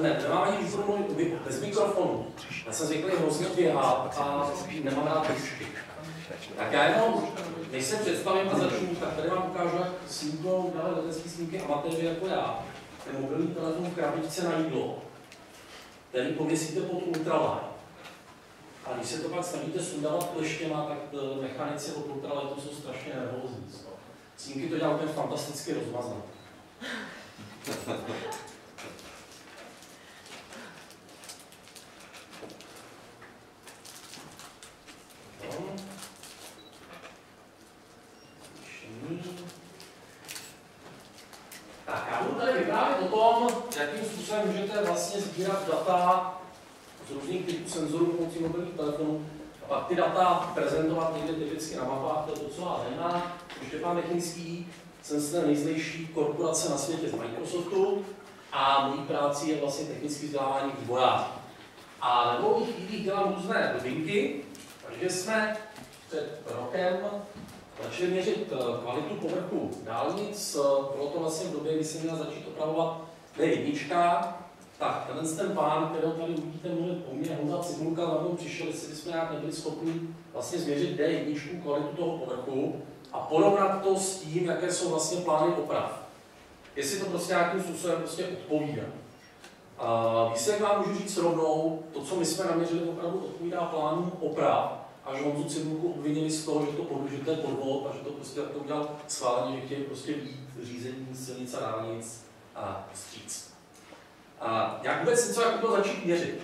Nemám ani formu bez mikrofonu. Já jsem zvyklý hrozně běhat a nemám rád dušky. Tak já jenom, než se představím a začnu, tak tady vám ukážu, jak sníknou dále letecký snímky amatéři jako já. Ten mobilní telefon v krabičce na jídlo, který pověsíte pod ultralight. A když se to pak snažíte sundávat kleštěma, tak mechanici od ultralightu jsou strašně nervózní. Snímky to dělá ten fantasticky rozmaznat. Tak já budu tady vyprávět o tom, jakým způsobem můžete vlastně sbírat data z různých typů senzorů pomocí mobilních telefonů a pak ty data prezentovat někde typicky na mapách, to je docela zajímá. Štěpán Bechyňský, jsem z té nejzlejší korporace na světě z Microsoftu a mojí práci je vlastně technické vzdělávání vývojářů. A nebo v chvílích dělám různé novinky, takže jsme před rokem začali měřit kvalitu povrchu dálnic. Bylo to vlastně v době, kdy jsem měl začít opravovat D1. Tak ten pán, kterého tady uvidíte mluvit po mně, Honza Cibulka, za mnou přišel, jestli jsme nějak nebyli schopni vlastně změřit D1 kvalitu toho povrchu a porovnat to s tím, jaké jsou vlastně plány oprav. Jestli to prostě nějakým způsobem prostě odpovídá. Výsledek vám můžu říct rovnou, to, co my jsme naměřili, opravdu odpovídá plánům oprav. Až Honzu Cibulku obvinili z toho, že to podlužité podvod a že to prostě to udělal schválně, že chtějí prostě být řízení silnic a dálnic a stříc. Jak vůbec něco jako to začít měřit?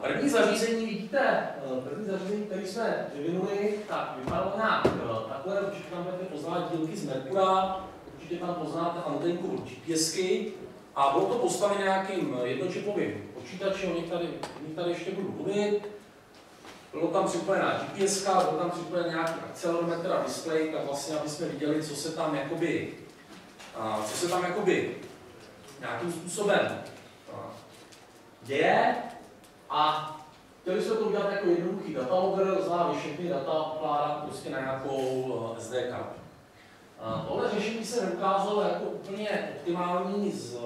První zařízení, které jsme vyvinuli, tak vypadalo nějak takhle, určitě tam budete poznávat dílky z Merkura, určitě tam poznáte antenku GPSky a bylo to postavené nějakým jednočipovým počítačem, o nich tady ještě budu mluvit. Bylo tam připojená GPSka, bylo tam připojen nějaký akcelerometr a display, tak vlastně, aby jsme viděli, co se tam jakoby nějakým způsobem děje. A chtěli jsme to udělat jako jednoduchý data logger, znamená všechny data ukládat prostě na nějakou SDK. Tohle řešení se neukázalo jako úplně optimální z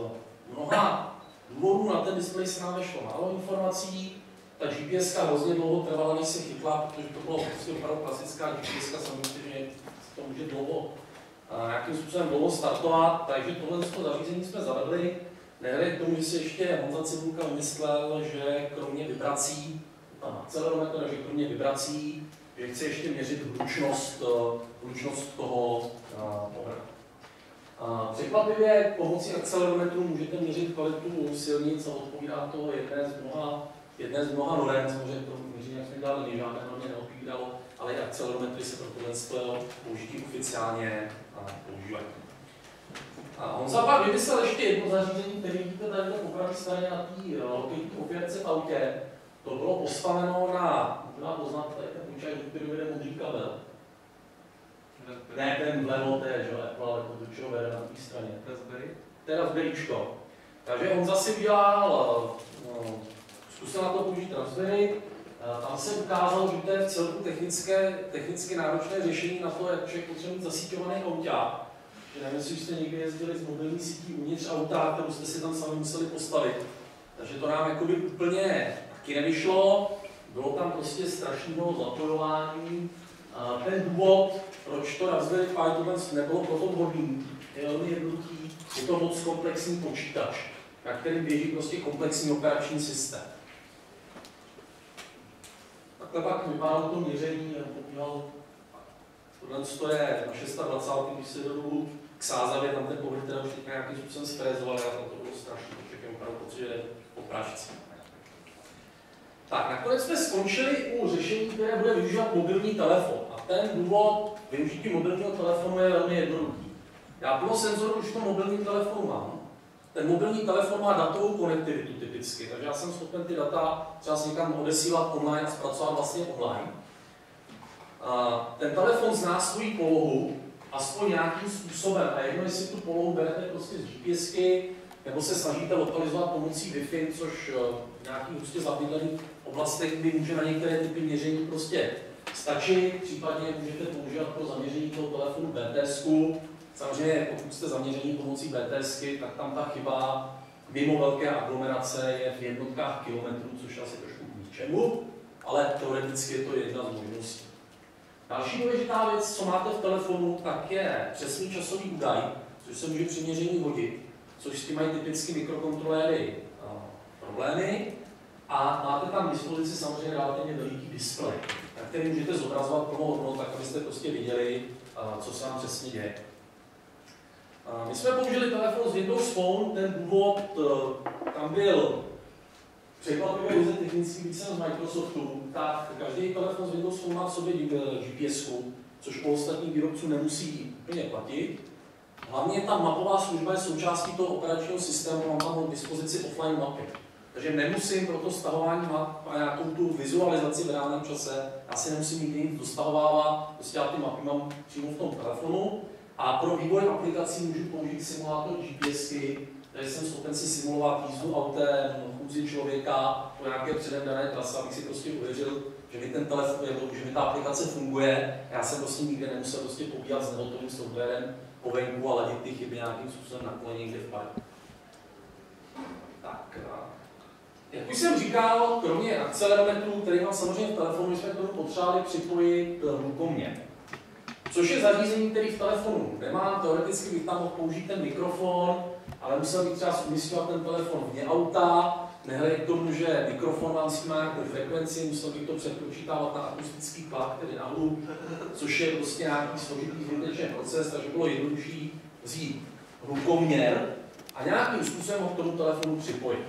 mnoha důvodů. Na ten displej se nám vešlo málo informací. Ta GPSka hrozně dlouho trvala, než se chytla, protože to bylo prostě opravdu klasická GPSka, samozřejmě to může dlouho nějakým způsobem dlouho startovat, takže tohle zařízení jsme zavedli. Nehledě k tomu, že si ještě Honza Cibulka myslel, že kromě vibrací, tam akcelerometr, že kromě vibrací, že chce ještě měřit hlučnost toho povrchu. Překvapivě pomocí akcelerometru můžete měřit kvalitu silnic a odpovídá to jedné z mnoha norem, samozřejmě to měření jak jsme dělali, žádné normě neodpovídalo, ale i akcelerometry se pro tohle použití oficiálně používají. Honza pak vymyslel ještě jedno zařízení, které vidíte tady po pravé straně na té lokejní opěrce v autě. To bylo postaveno na, možná poznat tady ten úček, do kterého vede modrý kabel. Ne, ten vlevo té, že ale do čeho vede na té straně. Raspberryčko. Takže Honza si udělal, zkusil na to použít Raspberry. Tam se ukázalo, že to je v celku technicky náročné řešení na to, jak člověk potřebuje mít zasíťovaný auták. Nevím, jestli jste někdy jezdili z mobilní sítí uvnitř auta, kterou jste si tam sami museli postavit. Takže to nám jakoby úplně taky nevyšlo. Bylo tam prostě strašného zapojování. Ten důvod, proč to Raspberry Pi nebylo proto vhodný, je velmi jednoduchý. Je to moc komplexní počítač, na kterém běží prostě komplexní operační systém. Takhle pak vypadalo to měření, tohle je na 26. když se dobu k Sázavě, tam ten povrch teda už teď nějakým způsobem sfrézoval, ale to bylo strašný, všechny opravdu pocit, že jde po pražci. Tak, nakonec jsme skončili u řešení, které bude využívat mobilní telefon. A ten důvod využití mobilního telefonu je velmi jednoduchý. Já plno senzorů už to mobilní telefon mám. Ten mobilní telefon má datovou konektivitu typicky, takže já jsem schopen ty data třeba někam odesílat online a zpracovat vlastně online. Ten telefon zná svoji polohu, aspoň nějakým způsobem, a jedno, jestli tu polohu berete prostě z GPSky, nebo se snažíte lokalizovat pomocí Wi-Fi, což v nějakých hustě zabydlených oblastech by může na některé typy měření prostě stačit, případně můžete používat pro zaměření toho telefonu BTSku, Samozřejmě pokud jste zaměření pomocí BTSky, tak tam ta chyba mimo velké aglomerace je v jednotkách kilometrů, což asi trošku k ničemu, ale teoreticky je to jedna z možností. Další důležitá věc, co máte v telefonu, tak je přesný časový údaj, což se může při měření hodit, což s tím mají typicky mikrokontroléry problémy. A máte tam k dispozici samozřejmě relativně veliký displej, na který můžete zobrazovat plnou hodnotu, tak abyste prostě viděli, co se vám přesně děje. My jsme použili telefon z Windows Phone, ten důvod tam byl překvapivě ryze technický, když jsem z Microsoftu, tak každý telefon z Windows Phone má v sobě GPSku, což po ostatních výrobců nemusí úplně platit. Hlavně ta mapová služba je součástí toho operačního systému, mám tam k dispozici offline mapy. Takže nemusím pro to stahování map a nějakou tu vizualizaci v reálném čase, já si nemusím nikdy nic dostahovávat, prostě já ty mapy mám přímo v tom telefonu. A pro vývoj aplikací můžu použít simulátor GPSky, takže jsem schopen si simulovat jízdu autem, chůzi člověka po nějaké předem dané trase, abych si prostě uvěřil, že mi ten telefon, že mi ta aplikace funguje. Já jsem prostě nikde nemusel prostě pobíhat s nehotovým softwarem po venku a ladit ty chyby nějakým způsobem na kole někde v parku. Tak. Jak už jsem říkal, kromě akcelerometrů, který mám samozřejmě v telefonu, my jsme k tomu potřebovali připojit hlukoměr. Což je zařízení, který v telefonu nemám, teoreticky bych tam mohl použít ten mikrofon, ale musel bych třeba umísťovat ten telefon vně auta, nehledě k tomu, že mikrofon vám s tím má nějakou frekvenci, musel bych to předpočítávat na akustický tlak, tedy na hluk, což je prostě nějaký složitý zvučný proces, takže bylo jednodušší vzít hlukoměr a nějakým způsobem ho k tomu telefonu připojit.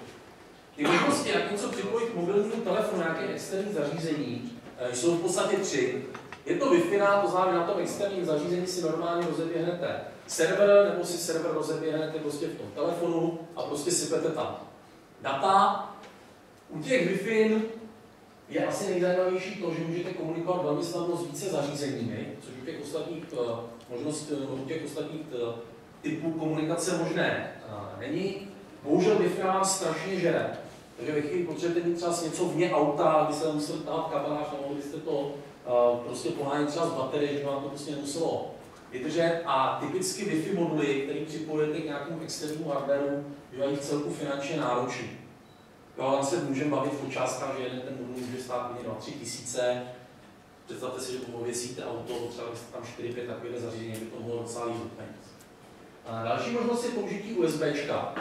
Ty možnosti, jak něco připojit k mobilnímu telefonu, nějaké externí zařízení, jsou v podstatě tři. Je to Wi-Fi, to znamená, na tom externím zařízení si normálně rozeběhnete server, nebo si server rozeběhnete prostě v tom telefonu a prostě sypete tam data. U těch Wi-Fi je asi nejzajímavější to, že můžete komunikovat velmi snadno s více zařízeními, což u těch ostatních možností, typů komunikace možné není. Bohužel Wi-Fi vám strašně žere, takže ve chvíli potřebujete třeba něco vně auta, abyste museli tahat kabeláž, nebo byste to prostě pohánět třeba z baterie, že vám to prostě nemuselo vydržet. A typicky Wi-Fi moduly, které připojujete k nějakému externímu hardwareu, bývají v celku finančně náročný. Vám se můžeme bavit o částkách, že jeden ten modul může stát minimálně 3 000. Představte si, že pověsíte auto, třeba byste tam 4-5 takové zařízení, by to mohlo docela líp. Další možnost je použití USBčka.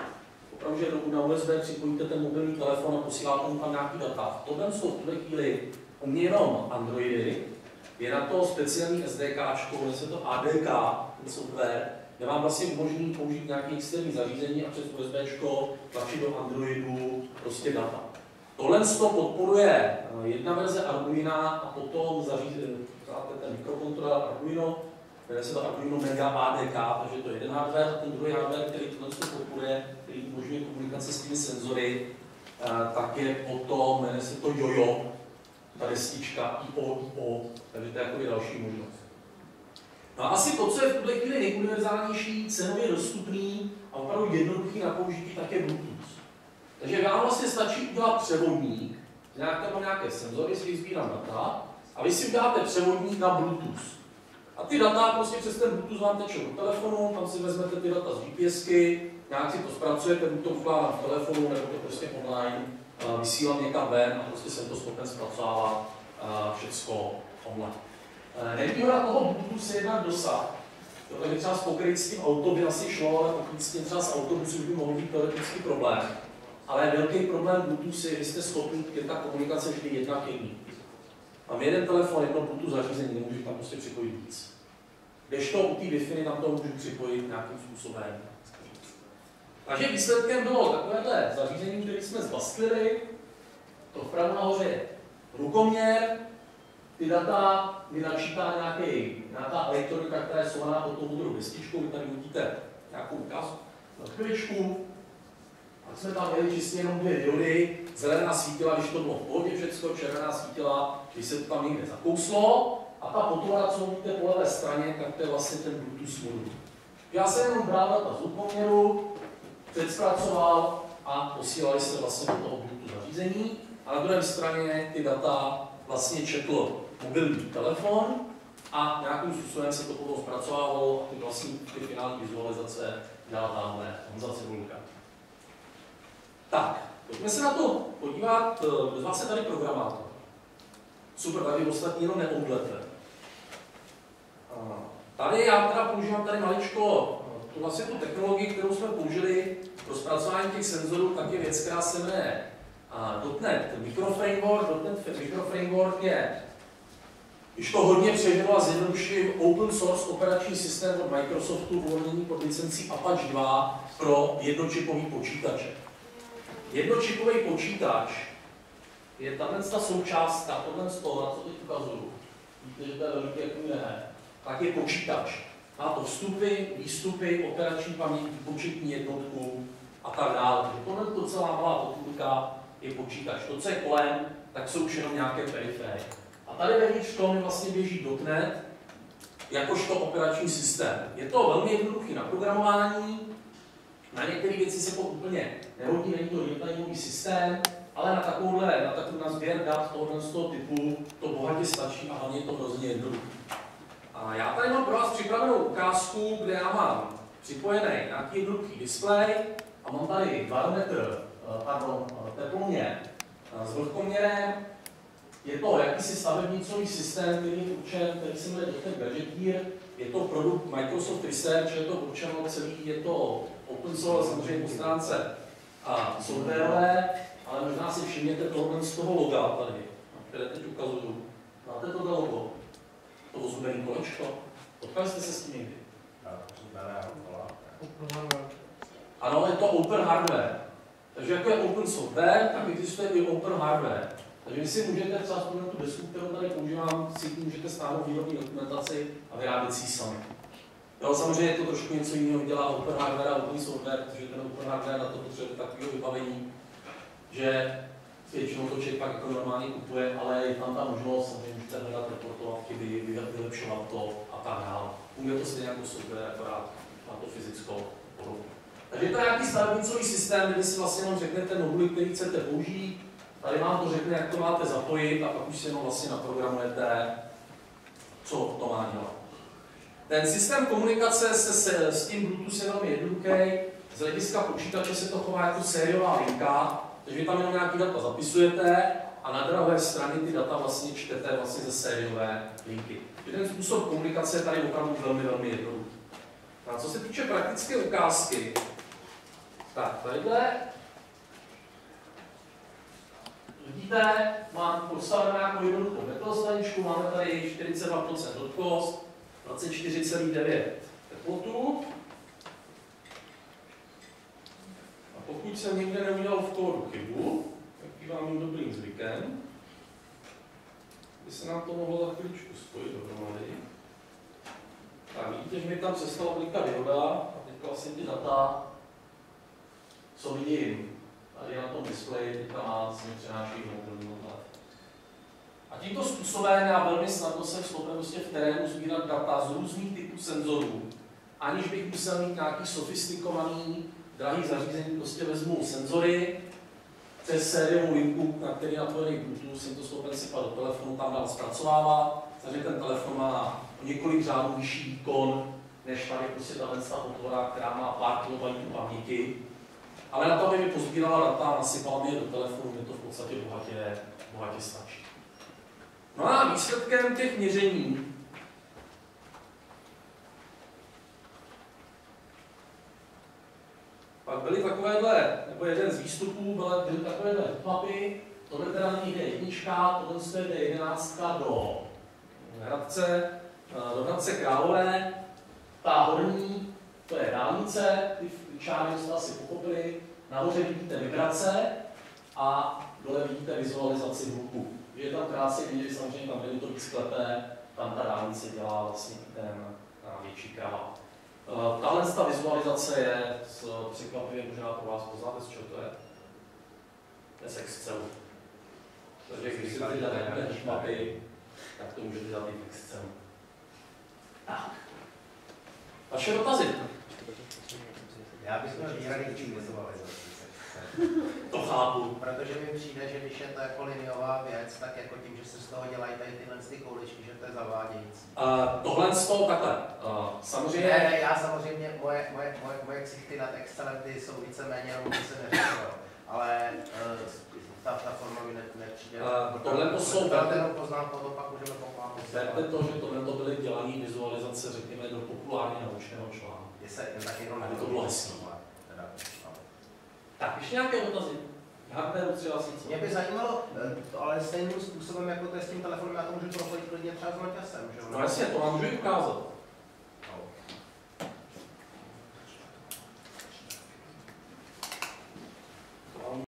Opravdu, že na USB připojíte ten mobilní telefon a posíláte mu tam nějaký data. V tomhle jsou v tuhle chvíli u mě jenom Androidy, je na to speciální SDK, jmenuje se to ADK, ten software, kde vám vlastně umožní použít nějaké externí zařízení a přes USB tlačit do Androidu prostě data. Tohle podporuje jedna verze Arduina a potom zařízení, ten mikrokontroler Arduino, jmenuje se to Arduino Mega ADK, takže to je jeden hardware a ten druhý hardware, který tohle podporuje, který umožňuje komunikace s těmi senzory, tak je potom, jmenuje se to Jojo, ta destička, IO, takže to je jako další možnost. No a asi to, co je v tuhle chvíli nejuniverzálnější, cenově dostupný a opravdu jednoduchý na použití, tak je Bluetooth. Takže vám vlastně stačí udělat převodník, nějaké mám nějaké senzory, si sbírám data, a vy si uděláte převodník na Bluetooth. A ty data prostě přes ten Bluetooth vám tečou do telefonu, tam si vezmete ty data z GPSky, nějak si to zpracujete, buď to vkládám v telefonu, nebo to prostě online vysílám někam ven a prostě jsem to schopen zpracovávat všecko online. Nevýhoda toho Bluetoothu se jedná dosah. Tohle by třeba s pokrytským auto by asi šlo, ale pokud s tím třeba s autobusem by mohl být teoretický problém. Ale velký problém Bluetooth je, že jste schopni, je ta komunikace vždy jedna k jedný. Mám jeden telefon, jedno Bluetooth zařízení, nemůžu tam prostě připojit víc. Kdežto u té Wi-Fi tam to můžu připojit nějakým způsobem. Takže výsledkem bylo takovéhle zařízení, které jsme zbastlili. To vpravo nahoře je rukoměr, ty data mi načítá nějaká elektronika, která je schovaná pod tou modrou destičkou, vy tady uvidíte nějakou ukázku na chvíličku. A jsme tam měli čistě jenom dvě diody, zelená svítila, když to bylo v pohodě všecko, červená svítila, když se to tam někde zakouslo. A ta potvora, co vidíte po levé straně, tak to je vlastně ten Bluetooth modul. Já jsem jenom bral data z rukoměru, předzpracoval a posílali se vlastně do toho Bluetooth zařízení. A na druhé straně ty data vlastně četl mobilní telefon a nějakým způsobem se to potom zpracovávalo a ty vlastní finální vizualizace dělal tamhle Honza Cibulka. Tak, pojďme se na to podívat, pozval se tady programátor. Super, tady ostatní jenom neodlete. Tady já teda používám tady maličko tu vlastně tu technologii, kterou jsme použili pro zpracování těch senzorů, tak je věc, která se jmenuje .NET mikroframework. .NET mikroframework je, když to hodně přejmenu a zjednoduším, open source operační systém od Microsoftu uvolněný pod licencí Apache 2 pro jednočipový počítače. Jednočipový počítač je tato součástka, tohle z toho, na co teď ukazuju, víte, že to je velký jako ne, tak je počítač. Má to vstupy, výstupy, operační paměť, početní jednotku a tak dále. Tohle to celá malá potulka je počítač. To, co je kolem, tak jsou už jenom nějaké periférie. A tady vevnitř v tom vlastně běží .NET jakožto operační systém. Je to velmi jednoduché na programování, na některé věci se to úplně nehodí, není to jednotlivý systém, ale na takovouhle, na takovou sběr dat tohoto z toho typu to bohatě stačí a hlavně to hrozně jednoduché. A já tady mám pro vás připravenou ukázku, kde já mám připojený nějaký jednoduchý displej a mám tady barometr, pardon, teploměr s vlhkoměrem. Je to jakýsi stavebnicový systém, který je určen, který se jmenuje Gadgeteer. Je to produkt Microsoft Research, je to určeno celý, je to open source, samozřejmě po stránce softwarové, ale možná si všimněte tohle z toho loga tady, které teď ukazuju. Máte tohle logo? To zubený kolečko. Potkali jste se s tím někdy? Ano, je to open hardware. Takže jako je open software, tak existuje i open hardware. Takže vy si můžete třeba tu desku, kterou tady používám, si můžete stáhnout výrobní dokumentaci a vyrábět si ji sami. Jo, samozřejmě je to trošku něco jiného, dělá open hardware a open software, protože ten open hardware na to potřebuje takového vybavení, že většinou to člověk pak jako normálně kupuje, ale je tam ta možnost, samozřejmě můžete hledat, reportovat chyby, vylepšovat to a tak dále. Funguje to stejně jako software, akorát na to fyzickou podobu. Takže je to nějaký stavebnicový systém, kde si vlastně jenom řeknete moduly, který chcete použít. Tady vám to řekne, jak to máte zapojit a pak už si jenom vlastně naprogramujete, co to má dělat. Ten systém komunikace s tím Bluetooth je velmi jednoduchý. Z hlediska počítače se to chová jako sériová linka, takže vy tam jenom nějaký data zapisujete a na druhé straně ty data vlastně čtete vlastně ze sériové linky. Ten způsob komunikace je tady opravdu velmi, velmi jednoduchý. A co se týče praktické ukázky, tak tadyhle vidíte, mám postavenou nějakou jednoduchou metalstaničku, máme tady 42% vlhkost, 24,9 teplotu. A pokud jsem někde neudělal v kódu chybu, tak vám mým dobrým zvykem, by se nám to mohlo za chvíličku spojit dohromady. Tak vidíte, že mi tam přestala bliká dioda a teď vlastně ty data, co vidím tady na tom displeji, teďka má se přenáší mobilní data. A tímto způsobem já velmi snadno jsem schopen prostě v terénu sbírat data z různých typů senzorů, aniž bych musel mít nějaký sofistikovaný, drahý zařízení, prostě vezmu senzory přes sériovou linku, na který napojený Bluetooth, jsem to schopen sypat do telefonu, tam dál zpracovávat, takže ten telefon má několik řádů vyšší výkon, než tady prostě ta potvora, která má pár kilobajtů paměti. Ale na to, aby mi pozbírala data, nasypala mi je do telefonu, mi to v podstatě bohatě stačí. No a výsledkem těch měření pak byly takovéhle, nebo jeden z výstupů byly takovéhle mapy, tohle teda není D1, tohle je D11 do Hradce Králové, ta horní, to je dálnice, ty čáry jste asi pochopili, nahoře vidíte vibrace a dole vidíte vizualizaci hluku. Je tam krásně vidět, samozřejmě tam je to víc klepe, tam ta dálnice dělá vlastně ten větší král. Tahle ta vizualizace je překvapivě, možná pro vás poznáte, z čeho to je. To je z Excelu. Takže když si tady dáte mapy, tak to můžete dát i v Excelu. Tak. Vaše dotazy? Já bych měl výhradný vizualizaci. To chápu. chápu. Protože mi přijde, že když je to jako liniová věc, tak jako tím, že se z toho dělají tady tyhle ty kouličky, že to je zavádějící. Tohle z toho takhle. Samozřejmě... Ne, já samozřejmě, moje ksichty nad Excelem jsou víceméně, aby se neřešilo. Ale ta forma mi nepřijde. Tohle to jsou... Verte to, že tohle to byly dělané vizualizace, řekněme, do populárně naučeného článku. Aby to bylo hezký. Tak, ještě nějaké dotazy? Hardware třeba si co? Mě by zajímalo, ale stejným způsobem, jako to je s tím telefonem, já to můžu propojit klidně třeba s maťasem, že jo? No jasně, to vám můžu ukázat.